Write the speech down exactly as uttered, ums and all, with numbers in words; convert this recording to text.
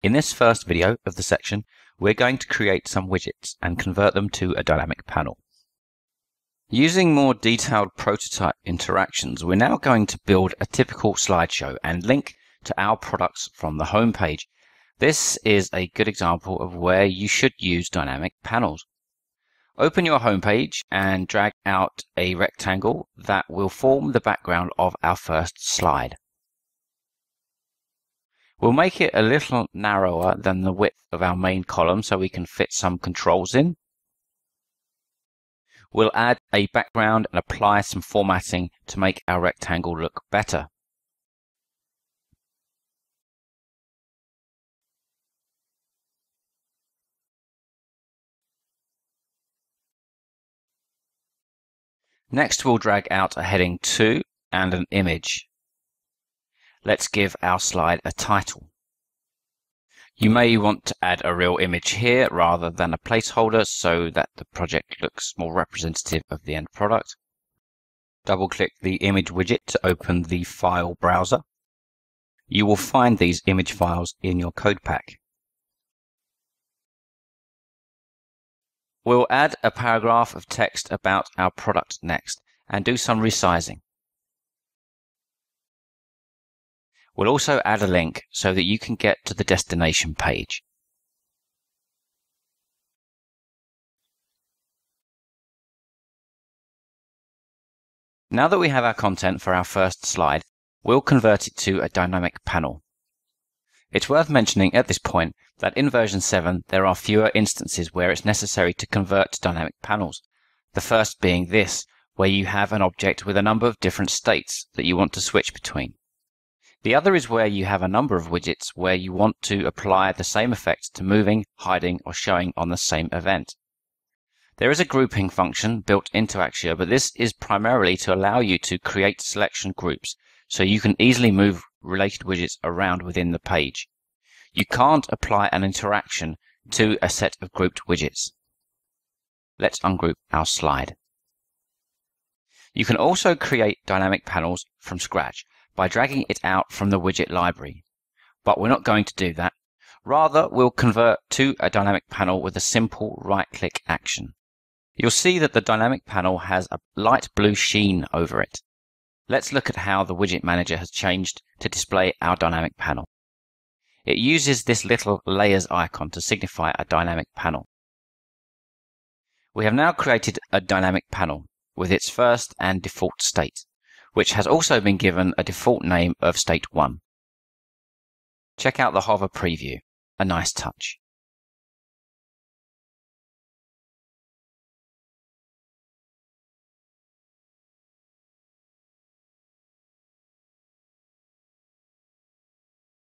In this first video of the section, we're going to create some widgets and convert them to a dynamic panel. Using more detailed prototype interactions, we're now going to build a typical slideshow and link to our products from the home page. This is a good example of where you should use dynamic panels. Open your home page and drag out a rectangle that will form the background of our first slide. We'll make it a little narrower than the width of our main column so we can fit some controls in. We'll add a background and apply some formatting to make our rectangle look better. Next, we'll drag out a heading two and an image. Let's give our slide a title. You may want to add a real image here rather than a placeholder so that the project looks more representative of the end product. Double-click the image widget to open the file browser. You will find these image files in your code pack. We'll add a paragraph of text about our product next and do some resizing. We'll also add a link so that you can get to the destination page. Now that we have our content for our first slide, we'll convert it to a dynamic panel. It's worth mentioning at this point that in version seven there are fewer instances where it's necessary to convert to dynamic panels. The first being this, where you have an object with a number of different states that you want to switch between. The other is where you have a number of widgets where you want to apply the same effect to moving, hiding, or showing on the same event. There is a grouping function built into Axure, but this is primarily to allow you to create selection groups so you can easily move related widgets around within the page. You can't apply an interaction to a set of grouped widgets. Let's ungroup our slide. You can also create dynamic panels from scratch by dragging it out from the widget library. But we're not going to do that. Rather, we'll convert to a dynamic panel with a simple right-click action. You'll see that the dynamic panel has a light blue sheen over it. Let's look at how the widget manager has changed to display our dynamic panel. It uses this little layers icon to signify a dynamic panel. We have now created a dynamic panel with its first and default state, which has also been given a default name of state one. Check out the hover preview, a nice touch.